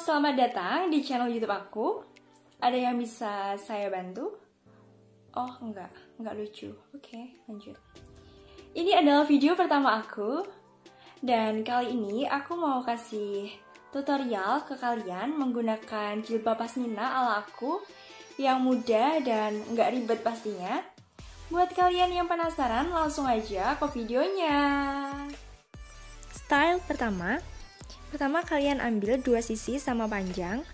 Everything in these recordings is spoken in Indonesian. selamat datang di channel YouTube aku. Ada yang bisa saya bantu? Oh, enggak lucu. Oke, lanjut. Ini adalah video pertama aku, dan kali ini aku mau kasih tutorial ke kalian menggunakan jilbab pasmina ala aku yang mudah dan enggak ribet pastinya. Buat kalian yang penasaran, langsung aja ke videonya. Style pertama. Pertama, kalian ambil dua sisi sama panjang,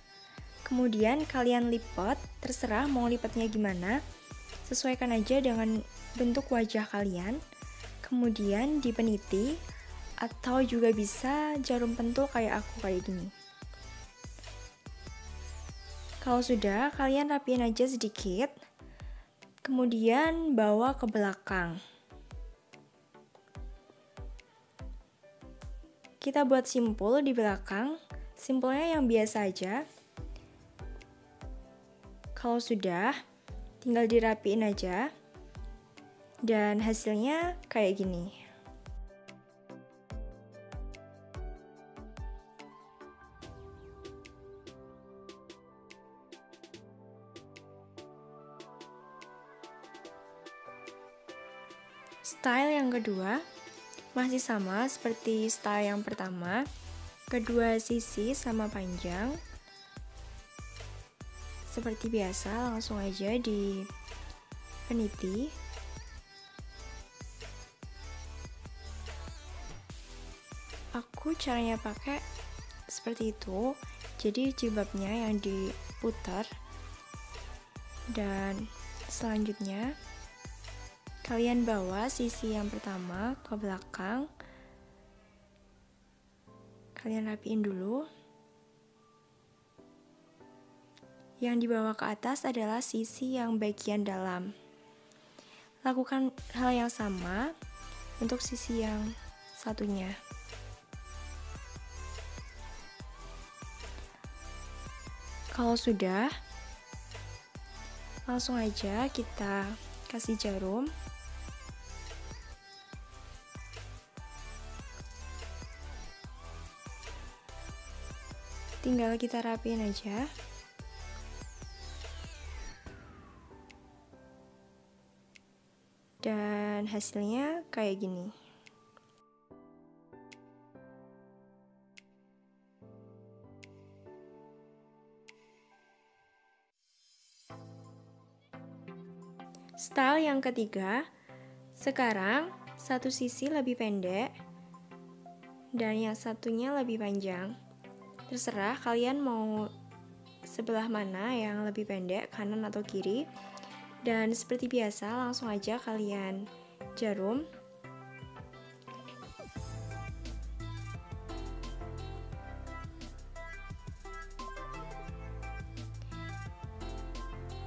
kemudian kalian lipat, terserah mau lipatnya gimana, sesuaikan aja dengan bentuk wajah kalian, kemudian dipeniti, atau juga bisa jarum pentul kayak aku kayak gini. Kalau sudah, kalian rapiin aja sedikit, kemudian bawa ke belakang. Kita buat simpul di belakang, simpulnya yang biasa aja. Kalau sudah, tinggal dirapiin aja, dan hasilnya kayak gini. Style yang kedua. Masih sama seperti style yang pertama, kedua sisi sama panjang. Seperti biasa, langsung aja di peniti. Aku caranya pakai seperti itu, jadi jilbabnya yang diputar. Dan selanjutnya kalian bawa sisi yang pertama ke belakang, kalian rapiin dulu. Yang dibawa ke atas adalah sisi yang bagian dalam. Lakukan hal yang sama untuk sisi yang satunya. Kalau sudah, langsung aja kita kasih jarum. Tinggal kita rapiin aja. Dan hasilnya kayak gini. Style yang ketiga. Sekarang satu sisi lebih pendek dan yang satunya lebih panjang. Terserah kalian mau sebelah mana yang lebih pendek, kanan atau kiri. Dan seperti biasa, langsung aja kalian jarum.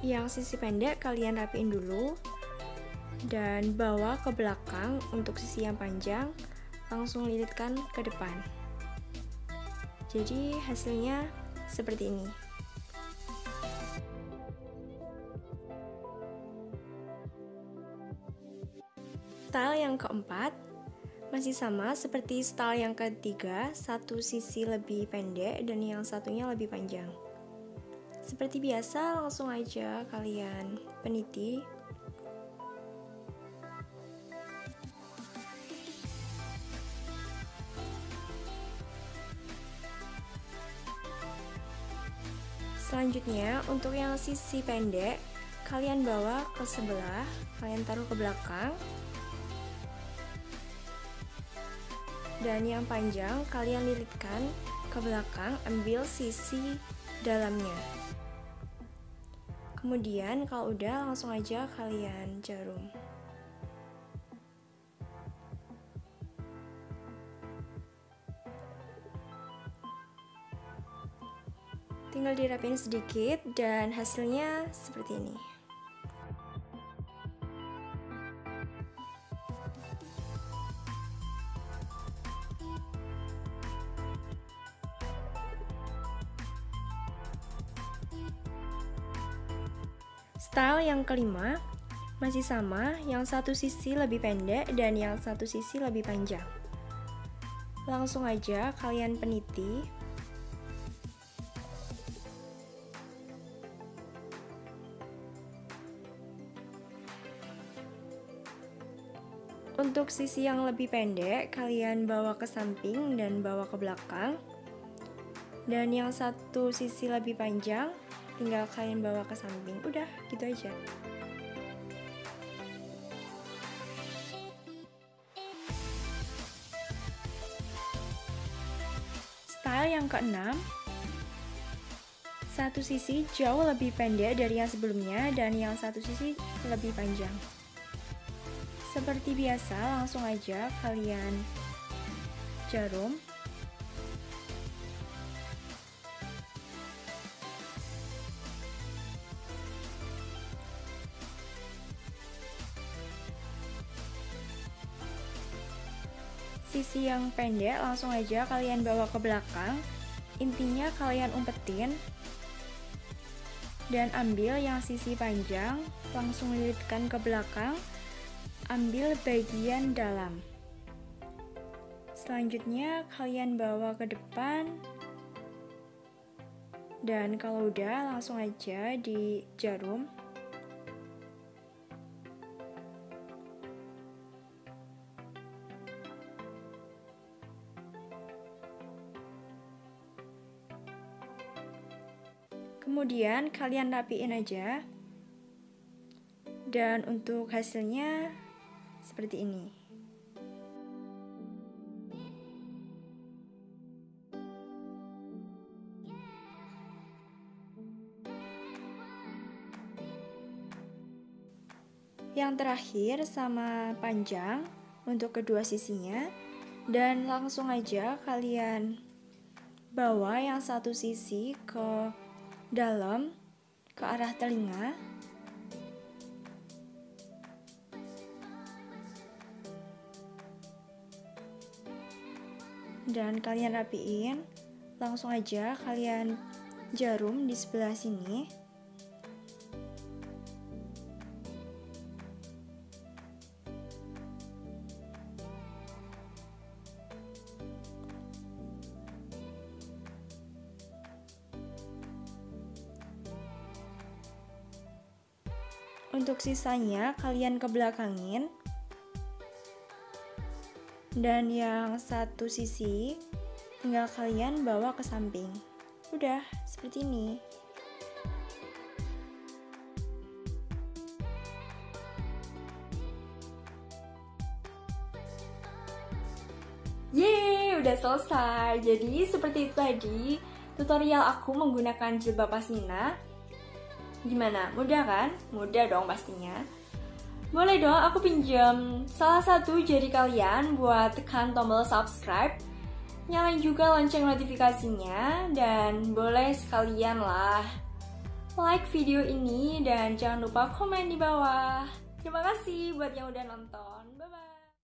Yang sisi pendek kalian rapiin dulu dan bawa ke belakang. Untuk sisi yang panjang langsung lilitkan ke depan. Jadi hasilnya seperti ini. Style yang keempat masih sama seperti style yang ketiga, satu sisi lebih pendek dan yang satunya lebih panjang. Seperti biasa, langsung aja kalian peniti. Selanjutnya, untuk yang sisi pendek, kalian bawa ke sebelah, kalian taruh ke belakang. Dan yang panjang, kalian lilitkan ke belakang, ambil sisi dalamnya. Kemudian, kalau udah, langsung aja kalian jarum. Tinggal dirapiin sedikit dan hasilnya seperti ini. Style yang kelima masih sama, yang satu sisi lebih pendek dan yang satu sisi lebih panjang. Langsung aja kalian peniti. Untuk sisi yang lebih pendek, kalian bawa ke samping dan bawa ke belakang. Dan yang satu sisi lebih panjang, tinggal kalian bawa ke samping. Udah, gitu aja. Style yang keenam, satu sisi jauh lebih pendek dari yang sebelumnya dan yang satu sisi lebih panjang. Seperti biasa, langsung aja kalian jarum. Sisi yang pendek langsung aja kalian bawa ke belakang. Intinya kalian umpetin dan ambil yang sisi panjang, langsung lilitkan ke belakang. Ambil bagian dalam. Selanjutnya kalian bawa ke depan. Dan kalau udah, langsung aja di jarum. Kemudian kalian rapiin aja. Dan untuk hasilnya seperti ini. Yang terakhir sama panjang untuk kedua sisinya, dan langsung aja kalian bawa yang satu sisi ke dalam ke arah telinga. Dan kalian rapiin, langsung aja kalian jarum di sebelah sini. Untuk sisanya kalian kebelakangin. Dan yang satu sisi tinggal kalian bawa ke samping. Udah, seperti ini. Yeay, udah selesai. Jadi seperti itu tadi tutorial aku menggunakan jilbab Pasmina. Gimana? Mudah kan? Mudah dong pastinya. Boleh dong aku pinjam salah satu jari kalian buat tekan tombol subscribe. Nyalain juga lonceng notifikasinya. Dan boleh sekalian lah like video ini. Dan jangan lupa komen di bawah. Terima kasih buat yang udah nonton. Bye-bye.